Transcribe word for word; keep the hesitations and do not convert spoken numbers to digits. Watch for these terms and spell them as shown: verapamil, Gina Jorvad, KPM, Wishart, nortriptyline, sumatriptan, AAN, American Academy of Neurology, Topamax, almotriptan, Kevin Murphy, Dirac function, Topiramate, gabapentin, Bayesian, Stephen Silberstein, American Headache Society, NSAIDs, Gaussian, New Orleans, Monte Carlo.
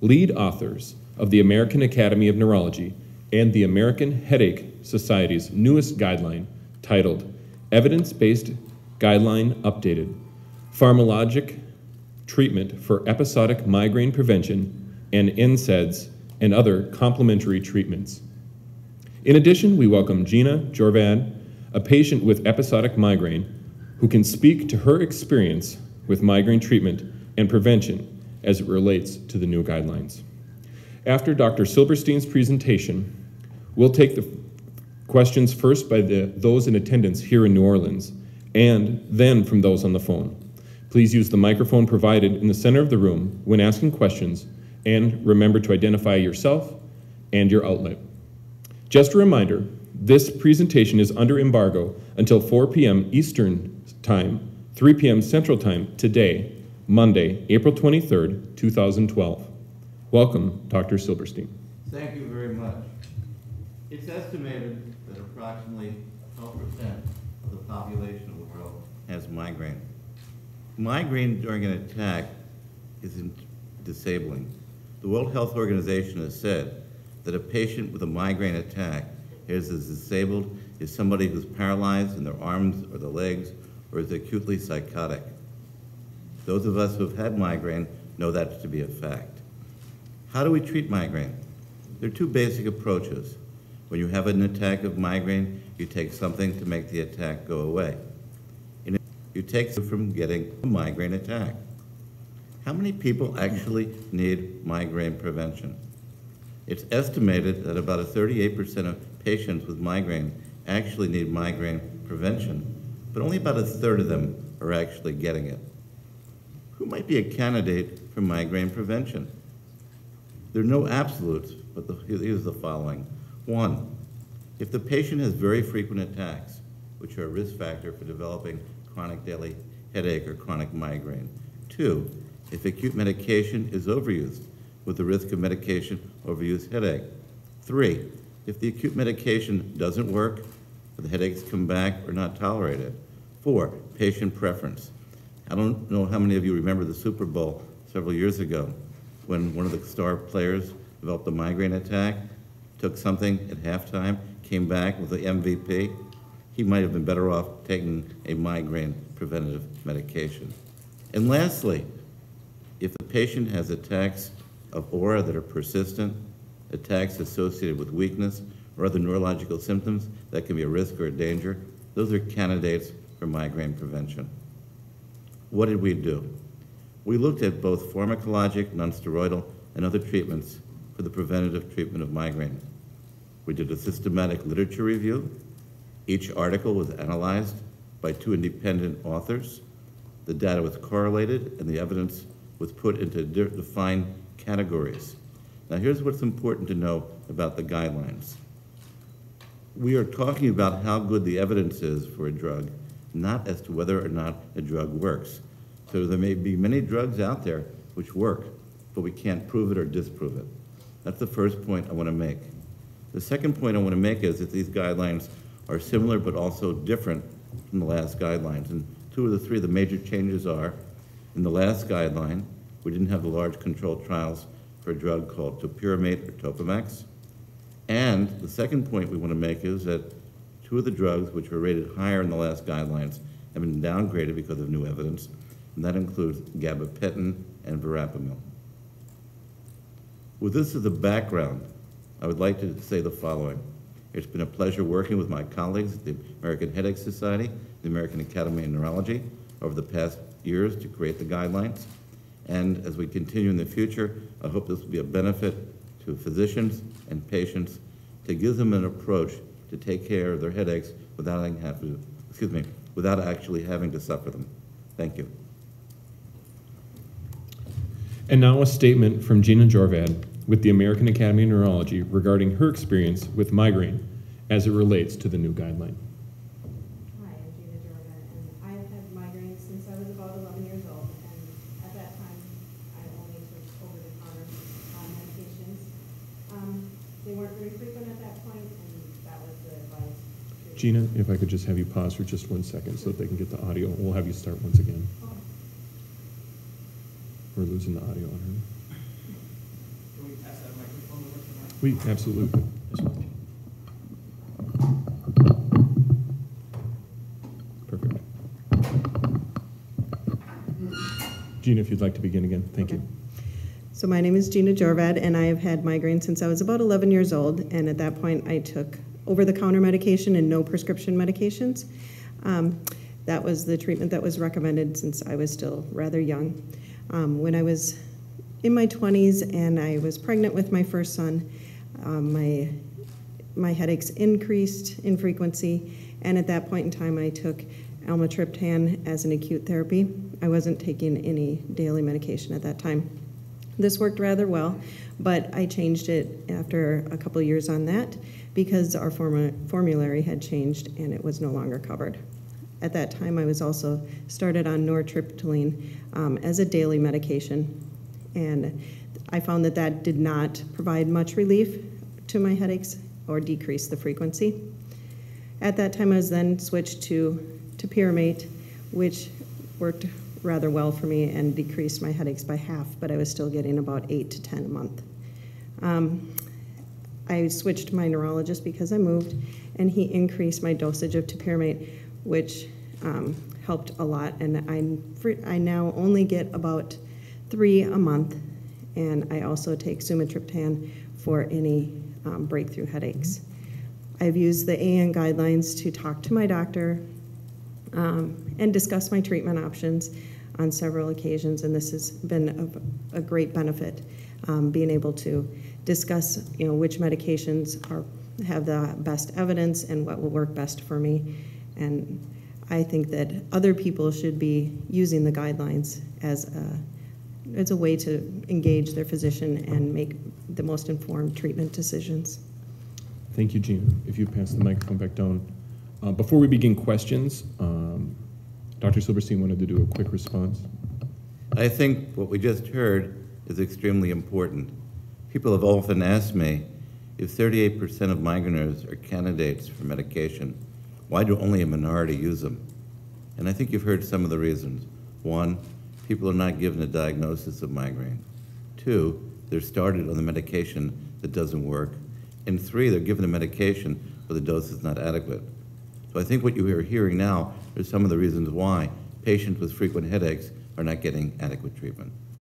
lead authors of the American Academy of Neurology and the American Headache Society's newest guideline titled Evidence-Based Guideline Updated, Pharmacologic Treatment for Episodic Migraine Prevention and N SAIDs and Other Complementary Treatments. In addition, we welcome Gina Jorvad, a patient with episodic migraine who can speak to her experience with migraine treatment and prevention as it relates to the new guidelines. After Doctor Silberstein's presentation, we'll take the questions first by the, those in attendance here in New Orleans, and then from those on the phone. Please use the microphone provided in the center of the room when asking questions, and remember to identify yourself and your outlet. Just a reminder, this presentation is under embargo until four p m Eastern Time, three p m Central Time today, Monday, April twenty-third, two thousand twelve. Welcome, Doctor Silberstein. Thank you very much. It's estimated that approximately twelve percent of the population of the world has migraine. Migraine during an attack is disabling. The World Health Organization has said that a patient with a migraine attack is as disabled as somebody who's paralyzed in their arms or their legs or is acutely psychotic. Those of us who have had migraine know that to be a fact. How do we treat migraine? There are two basic approaches. When you have an attack of migraine, you take something to make the attack go away. And you take it from getting a migraine attack. How many people actually need migraine prevention? It's estimated that about thirty-eight percent of patients with migraine actually need migraine prevention, but only about a third of them are actually getting it. Who might be a candidate for migraine prevention? There are no absolutes, but the, here's the following. One, if the patient has very frequent attacks, which are a risk factor for developing chronic daily headache or chronic migraine. Two, if acute medication is overused, with the risk of medication overuse headache. Three, if the acute medication doesn't work, or the headaches come back or not tolerated. Four, patient preference. I don't know how many of you remember the Super Bowl several years ago when one of the star players developed a migraine attack, took something at halftime, came back with the M V P. He might have been better off taking a migraine preventative medication. And lastly, if the patient has attacks of aura that are persistent, attacks associated with weakness, or other neurological symptoms that can be a risk or a danger, those are candidates for migraine prevention. What did we do? We looked at both pharmacologic, nonsteroidal, and other treatments for the preventative treatment of migraine. We did a systematic literature review. Each article was analyzed by two independent authors. The data was correlated, and the evidence was put into defined categories. Now here's what's important to know about the guidelines. We are talking about how good the evidence is for a drug, not as to whether or not a drug works. So there may be many drugs out there which work, but we can't prove it or disprove it. That's the first point I want to make. The second point I want to make is that these guidelines are similar but also different from the last guidelines. And two of the three of the major changes are, in the last guideline, we didn't have the large controlled trials for a drug called Topiramate or Topamax. And the second point we want to make is that two of the drugs which were rated higher in the last guidelines have been downgraded because of new evidence, and that includes gabapentin and verapamil. With this as a background, I would like to say the following. It's been a pleasure working with my colleagues at the American Headache Society, the American Academy of Neurology, over the past years to create the guidelines. And as we continue in the future, I hope this will be a benefit to physicians and patients to give them an approach to take care of their headaches without having to, excuse me, without actually having to suffer them. Thank you. And now a statement from Gina Jorvad with the American Academy of Neurology regarding her experience with migraine as it relates to the new guideline. Gina, if I could just have you pause for just one second so that they can get the audio. We'll have you start once again. We're losing the audio on her. We absolutely. Yes. Perfect. Gina, if you'd like to begin again, thank okay. you. So my name is Gina Jorvad, and I have had migraine since I was about eleven years old, and at that point I took over-the-counter medication and no prescription medications. Um, that was the treatment that was recommended since I was still rather young. Um, when I was in my twenties and I was pregnant with my first son, um, my, my headaches increased in frequency, and at that point in time I took almotriptan as an acute therapy. I wasn't taking any daily medication at that time. This worked rather well, but I changed it after a couple years on that because our form formulary had changed and it was no longer covered. At that time, I was also started on nortriptyline um, as a daily medication, and I found that that did not provide much relief to my headaches or decrease the frequency. At that time, I was then switched to Topiramate, which worked rather well for me and decreased my headaches by half, but I was still getting about eight to ten a month. Um, I switched to my neurologist because I moved, and he increased my dosage of Topiramate, which um, helped a lot, and I, I now only get about three a month, and I also take sumatriptan for any um, breakthrough headaches. I've used the A N guidelines to talk to my doctor Um, and discuss my treatment options on several occasions, and this has been a, a great benefit, um, being able to discuss, you know, which medications are, have the best evidence and what will work best for me. And I think that other people should be using the guidelines as a, as a way to engage their physician and make the most informed treatment decisions. Thank you, Gina. If you pass the microphone back down. Uh, before we begin questions, um, Doctor Silberstein wanted to do a quick response. I think what we just heard is extremely important. People have often asked me, if thirty-eight percent of migraineurs are candidates for medication, why do only a minority use them? And I think you've heard some of the reasons. One, people are not given a diagnosis of migraine. Two, they're started on the medication that doesn't work. And three, they're given a medication where the dose is not adequate. So I think what you are hearing now are some of the reasons why patients with frequent headaches are not getting adequate treatment.